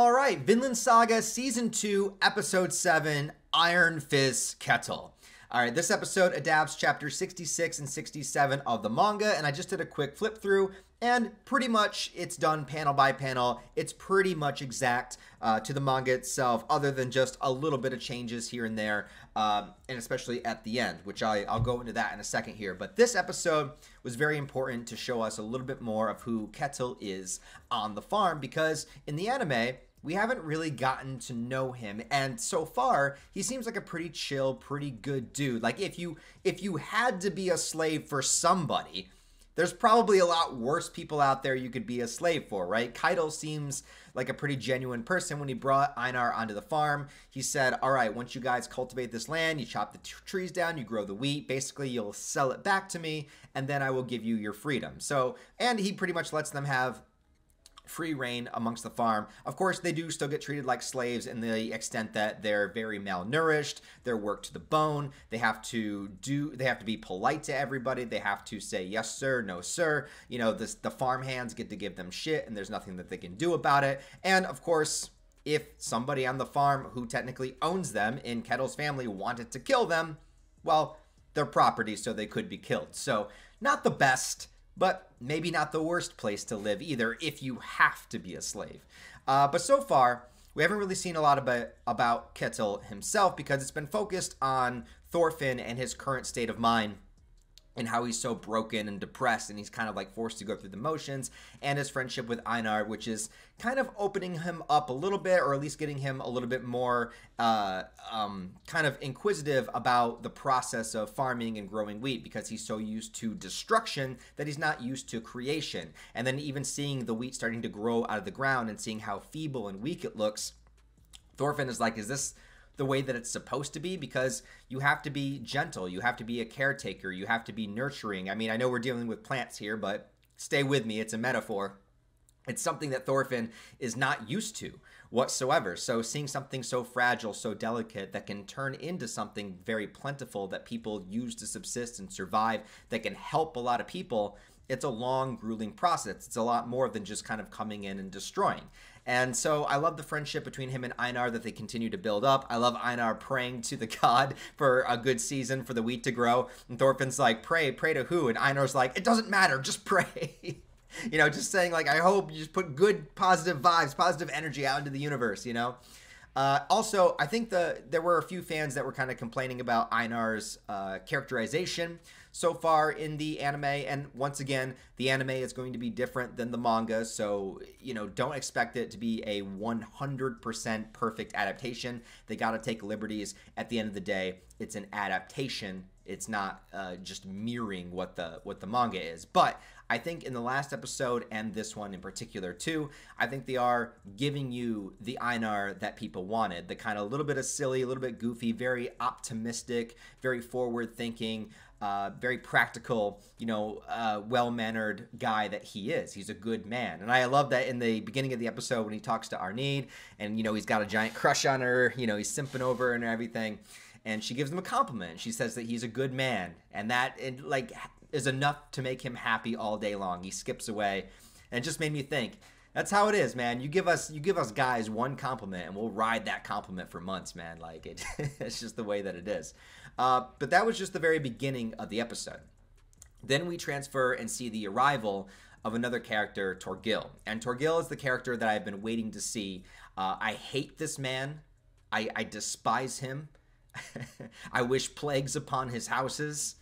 All right, Vinland Saga Season 2, Episode 7, Iron Fist Ketil. All right, this episode adapts chapters 66 and 67 of the manga, and I just did a quick flip through, and pretty much it's done panel by panel. It's pretty much exact to the manga itself, other than just a little bit of changes here and there, and especially at the end, which I'll go into that in a second here. But this episode was very important to show us a little bit more of who Ketil is on the farm, because in the anime, we haven't really gotten to know him, and so far, he seems like a pretty chill, pretty good dude. Like, if you had to be a slave for somebody, there's probably a lot worse people out there you could be a slave for, right? Ketil seems like a pretty genuine person. When he brought Einar onto the farm, he said, all right, once you guys cultivate this land, you chop the trees down, you grow the wheat, basically you'll sell it back to me, and then I will give you your freedom. So, and he pretty much lets them have free reign amongst the farm. Of course, they do still get treated like slaves in the extent that they're very malnourished, they're worked to the bone, they have to be polite to everybody, they have to say yes sir, no sir. You know, the farmhands get to give them shit and there's nothing that they can do about it. And of course, if somebody on the farm who technically owns them in Ketil's family wanted to kill them, well, they're property, so they could be killed. So not the best, but maybe not the worst place to live either if you have to be a slave. But so far, we haven't really seen a lot about Ketil himself, because it's been focused on Thorfinn and his current state of mind and how he's so broken and depressed and he's kind of like forced to go through the motions, and his friendship with Einar, which is kind of opening him up a little bit, or at least getting him a little bit more kind of inquisitive about the process of farming and growing wheat, because he's so used to destruction that he's not used to creation. And then even seeing the wheat starting to grow out of the ground and seeing how feeble and weak it looks, Thorfinn is like, is this the way that it's supposed to be? Because you have to be gentle, you have to be a caretaker, you have to be nurturing. I mean, I know we're dealing with plants here, but stay with me, it's a metaphor. It's something that Thorfinn is not used to whatsoever. So seeing something so fragile, so delicate, that can turn into something very plentiful that people use to subsist and survive, that can help a lot of people, it's a long, grueling process. It's a lot more than just kind of coming in and destroying. And so I love the friendship between him and Einar that they continue to build up. I love Einar praying to the god for a good season for the wheat to grow. And Thorfinn's like, pray, pray to who? And Einar's like, it doesn't matter, just pray. You know, just saying like, I hope you just put good, positive vibes, positive energy out into the universe, you know? Also, I think there were a few fans that were kind of complaining about Einar's characterization so far in the anime. And once again, the anime is going to be different than the manga, so, you know, don't expect it to be a 100% perfect adaptation. They got to take liberties. At the end of the day, it's an adaptation. It's not just mirroring what the manga is. But I think in the last episode, and this one in particular too, I think they are giving you the Einar that people wanted. The kind of little bit of silly, a little bit goofy, very optimistic, very forward-thinking, very practical, you know, well-mannered guy that he is. He's a good man. And I love that in the beginning of the episode when he talks to Arnheid and, you know, he's got a giant crush on her, you know, he's simping over her and everything. And she gives him a compliment. She says that he's a good man, and that is enough to make him happy all day long. He skips away, and it just made me think, that's how it is, man. You give us guys one compliment, and we'll ride that compliment for months, man. Like, it's just the way that it is. But that was just the very beginning of the episode. Then we transfer and see the arrival of another character, Thorgil. And Thorgil is the character that I've been waiting to see. I hate this man. I despise him. I wish plagues upon his houses,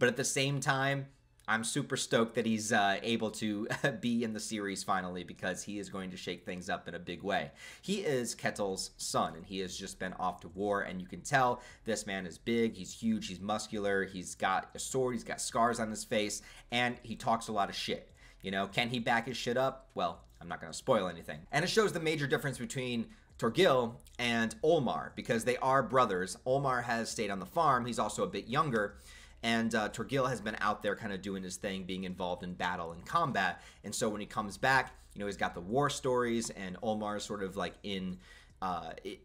but at the same time, I'm super stoked that he's able to be in the series finally, because he is going to shake things up in a big way. He is Ketil's son, and he has just been off to war, and you can tell this man is big, he's huge, he's muscular, he's got a sword, he's got scars on his face, and he talks a lot of shit. You know, can he back his shit up? Well, I'm not going to spoil anything. And it shows the major difference between Thorgil and Olmar, because they are brothers. Olmar has stayed on the farm. He's also a bit younger, and Thorgil has been out there kind of doing his thing, being involved in battle and combat. And so when he comes back, you know, he's got the war stories, and Olmar's sort of like in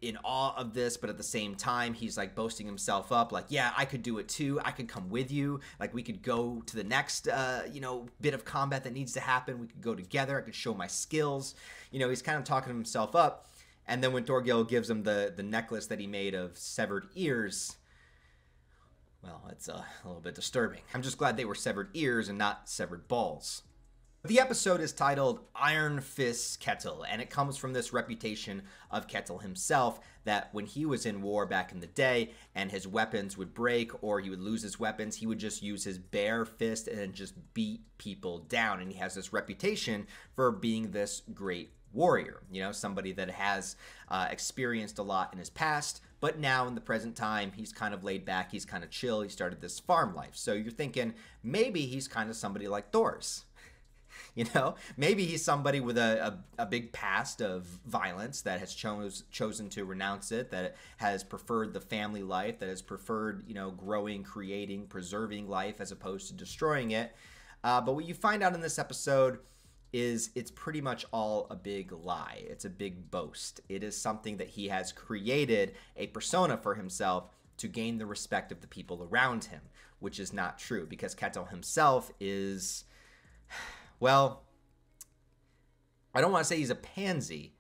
in awe of this, but at the same time, he's like boasting himself up, like, yeah, I could do it too. I could come with you. Like, we could go to the next, you know, bit of combat that needs to happen. We could go together. I could show my skills. You know, he's kind of talking himself up. And then when Thorgil gives him the necklace that he made of severed ears, well, it's a little bit disturbing. I'm just glad they were severed ears and not severed balls. The episode is titled Iron Fist Ketil, and it comes from this reputation of Ketil himself, that when he was in war back in the day and his weapons would break or he would lose his weapons, he would just use his bare fist and just beat people down. And he has this reputation for being this great warrior, you know, somebody that has experienced a lot in his past, but now in the present time, he's kind of laid back, he's kind of chill, he started this farm life. So you're thinking maybe he's kind of somebody like Thor's. You know, maybe he's somebody with a big past of violence that has chosen to renounce it, that has preferred the family life, that has preferred, you know, growing, creating, preserving life as opposed to destroying it. But what you find out in this episode is it's pretty much all a big lie. It's a big boast. It is something that he has created a persona for himself to gain the respect of the people around him, which is not true, because Ketil himself is... well, I don't want to say he's a pansy,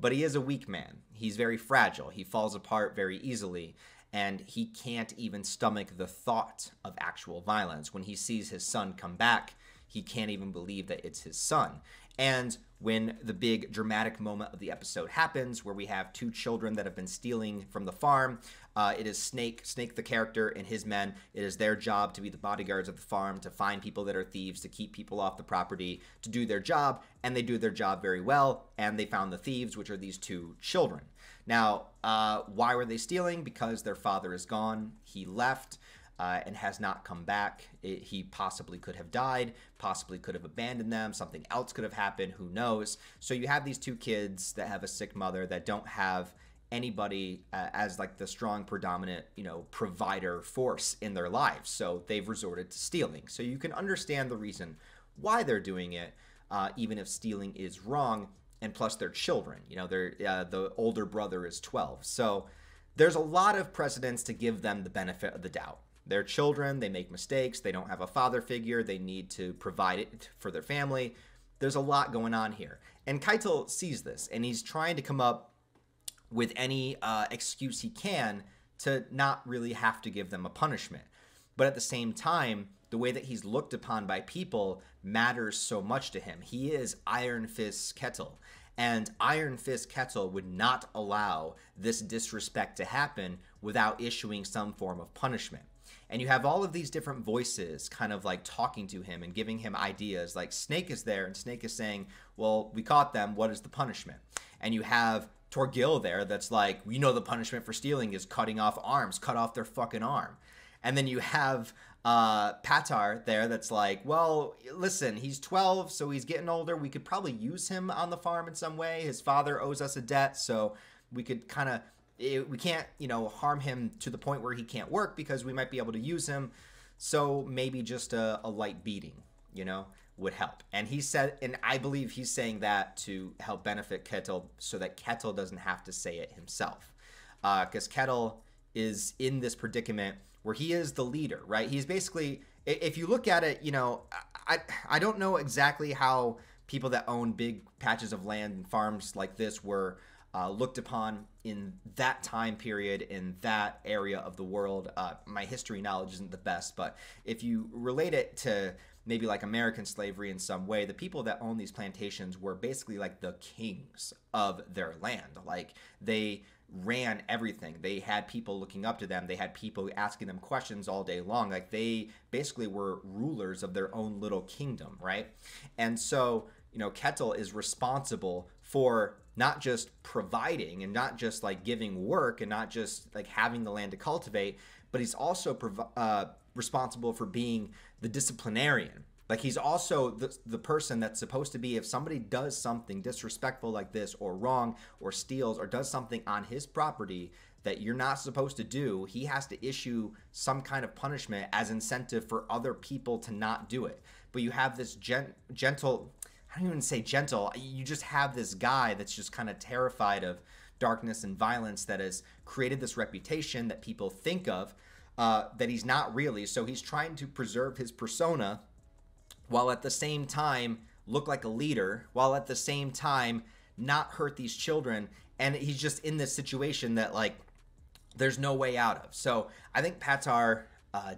but he is a weak man. He's very fragile. He falls apart very easily, and he can't even stomach the thought of actual violence. When he sees his son come back, he can't even believe that it's his son. And when the big dramatic moment of the episode happens, where we have two children that have been stealing from the farm, it is Snake the character, and his men. It is their job to be the bodyguards of the farm, to find people that are thieves, to keep people off the property, to do their job, and they do their job very well, and they found the thieves, which are these two children. Now, why were they stealing? Because their father is gone. He left. And has not come back. He possibly could have died, possibly could have abandoned them, something else could have happened, who knows. So you have these two kids that have a sick mother, that don't have anybody as like the strong predominant, you know, provider force in their lives. So they've resorted to stealing. So you can understand the reason why they're doing it, even if stealing is wrong, and plus they're children. You know, they're, the older brother is 12. So there's a lot of precedents to give them the benefit of the doubt. They're children, they make mistakes, they don't have a father figure, they need to provide it for their family. There's a lot going on here. And Ketil sees this, and he's trying to come up with any excuse he can to not really have to give them a punishment. But at the same time, the way that he's looked upon by people matters so much to him. He is Iron Fist Ketil. And Iron Fist Ketil would not allow this disrespect to happen without issuing some form of punishment. And you have all of these different voices kind of like talking to him and giving him ideas. Like Snake is there, and Snake is saying, well, we caught them. What is the punishment? And you have Thorgil there that's like, you know, the punishment for stealing is cutting off arms, cut off their fucking arm. And then you have Pater there that's like, well, listen, he's 12, so he's getting older. We could probably use him on the farm in some way. His father owes us a debt, so we could kind of... we can't, you know, harm him to the point where he can't work, because we might be able to use him. So maybe just a light beating, you know, would help. And he said, and I believe he's saying that to help benefit Ketil, so that Ketil doesn't have to say it himself. Because Ketil is in this predicament where he is the leader, right? He's basically, if you look at it, you know, I don't know exactly how people that own big patches of land and farms like this were looked upon in that time period, in that area of the world. My history knowledge isn't the best, but if you relate it to maybe like American slavery in some way, the people that owned these plantations were basically like the kings of their land. Like, they ran everything. They had people looking up to them. They had people asking them questions all day long. Like, they basically were rulers of their own little kingdom, right? And so, you know, Ketil is responsible for not just providing, and not just like giving work, and not just like having the land to cultivate, but he's also responsible for being the disciplinarian. Like, he's also the person that's supposed to be, if somebody does something disrespectful like this, or wrong, or steals, or does something on his property that you're not supposed to do, he has to issue some kind of punishment as incentive for other people to not do it. But you have this gentle, I don't even say gentle, you just have this guy that's just kind of terrified of darkness and violence that has created this reputation that people think of that he's not really. So he's trying to preserve his persona while at the same time look like a leader, while at the same time not hurt these children. And he's just in this situation that, like, there's no way out of. So I think Pater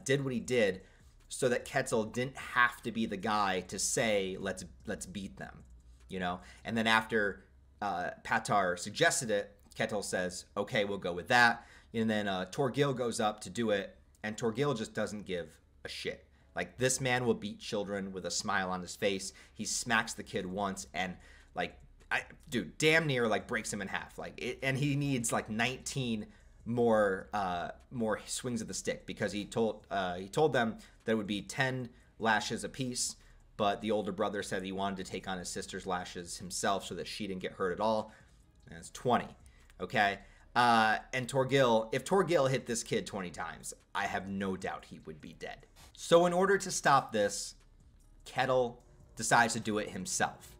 did what he did so that Ketil didn't have to be the guy to say, let's beat them, you know? And then after Pater suggested it, Ketil says, okay, we'll go with that. And then Thorgil goes up to do it, and Thorgil just doesn't give a shit. Like, this man will beat children with a smile on his face. He smacks the kid once and, like, dude, damn near, like, breaks him in half. Like, and he needs, like, 19 more swings of the stick, because he told them that it would be 10 lashes apiece, but the older brother said he wanted to take on his sister's lashes himself so that she didn't get hurt at all. And it's 20, okay? And Thorgil, if Thorgil hit this kid 20 times, I have no doubt he would be dead. So in order to stop this, Ketil decides to do it himself.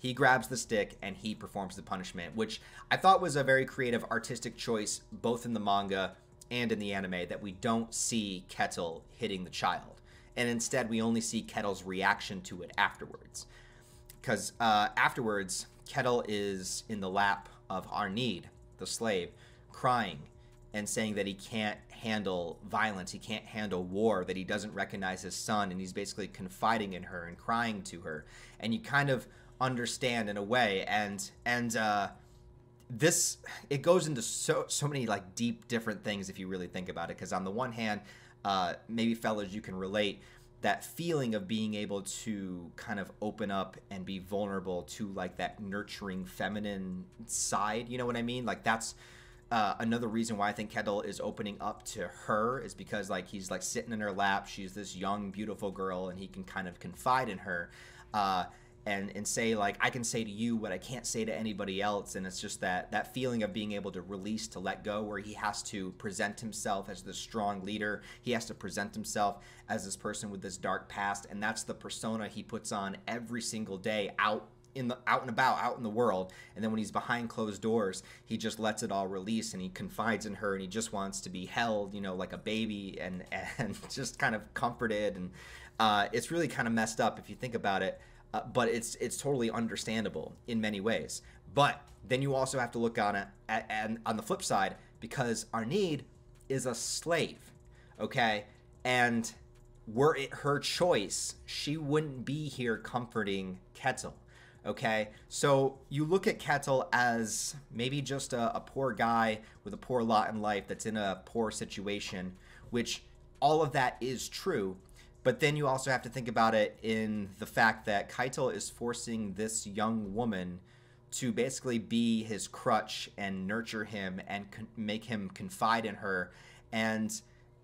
He grabs the stick and he performs the punishment, which I thought was a very creative artistic choice, both in the manga and in the anime, that we don't see Ketil hitting the child. And instead, we only see Ketil's reaction to it afterwards. Because afterwards, Ketil is in the lap of Arnheid, the slave, crying and saying that he can't handle violence, he can't handle war, that he doesn't recognize his son, and he's basically confiding in her and crying to her. And you kind of understand in a way, and this, it goes into so many, like, deep different things if you really think about it, because on the one hand, maybe fellas you can relate, that feeling of being able to kind of open up and be vulnerable to, like, that nurturing feminine side, you know what I mean? Like, that's another reason why I think Ketil is opening up to her, is because, like, he's, like, sitting in her lap, she's this young beautiful girl, and he can kind of confide in her and say, like, I can say to you what I can't say to anybody else. And it's just that feeling of being able to release, to let go, where he has to present himself as this strong leader. He has to present himself as this person with this dark past. And that's the persona he puts on every single day out in the world. And then when he's behind closed doors, he just lets it all release, and he confides in her, and he just wants to be held, you know, like a baby, and just kind of comforted. And it's really kind of messed up if you think about it. But it's totally understandable in many ways. But then you also have to look on it and on the flip side, because Arnheid is a slave, okay? And were it her choice, she wouldn't be here comforting Ketil, okay? So you look at Ketil as maybe just a poor guy with a poor lot in life that's in a poor situation, which all of that is true. But then you also have to think about it in the fact that Ketil is forcing this young woman to basically be his crutch and nurture him and make him confide in her. And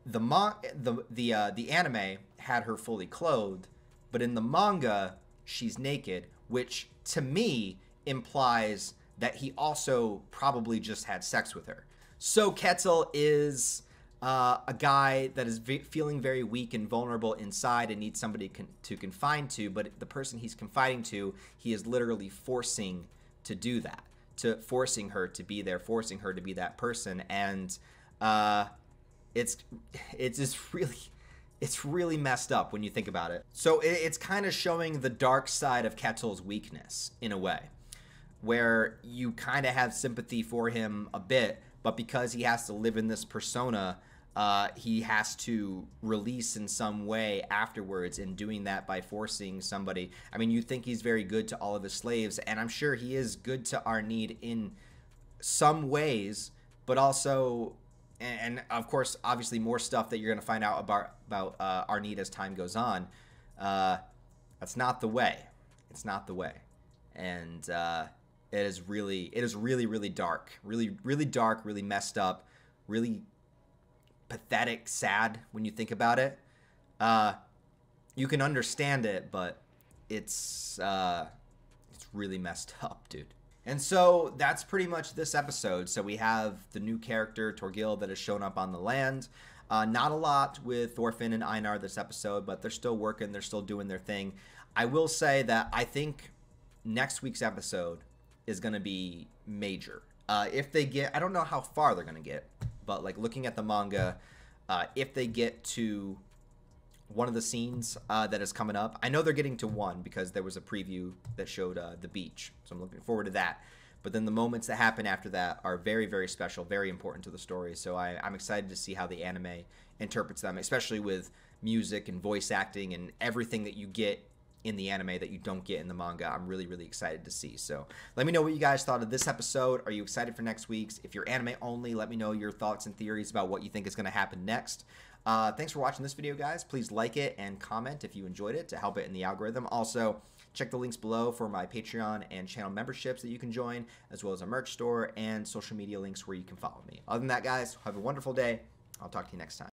the anime had her fully clothed, but in the manga she's naked, which to me implies that he also probably just had sex with her. So Ketil is a guy that is feeling very weak and vulnerable inside and needs somebody to confide to, but the person he's confiding to, he is literally forcing to do that, forcing her to be there, forcing her to be that person. And it's really messed up when you think about it. So it's kind of showing the dark side of Ketil's weakness in a way, where you kind of have sympathy for him a bit, but because he has to live in this persona, he has to release in some way afterwards, in doing that by forcing somebody. I mean, you think he's very good to all of his slaves, and I'm sure he is good to Arnheid in some ways, but also, and of course, obviously more stuff that you're going to find out about Arnheid as time goes on. That's not the way. It's not the way. And it is really dark, really dark, really messed up, really pathetic, sad when you think about it. You can understand it, but it's really messed up, dude. And so that's pretty much this episode. So we have the new character, Thorgil, that has shown up on the land. Not a lot with Thorfinn and Einar this episode, but they're still working. They're still doing their thing. I will say that I think next week's episode is going to be major. If they get, I don't know how far they're going to get, but like looking at the manga, if they get to one of the scenes that is coming up, I know they're getting to one because there was a preview that showed the beach. So I'm looking forward to that. But then the moments that happen after that are very, very special, very important to the story. So I'm excited to see how the anime interprets them, especially with music and voice acting and everything that you get in the anime that you don't get in the manga. I'm really, really excited to see. So let me know what you guys thought of this episode. Are you excited for next week's? If you're anime only, let me know your thoughts and theories about what you think is going to happen next. Thanks for watching this video, guys. Please like it and comment if you enjoyed it to help it in the algorithm. Also, check the links below for my Patreon and channel memberships that you can join, as well as a merch store and social media links where you can follow me. Other than that, guys, have a wonderful day. I'll talk to you next time.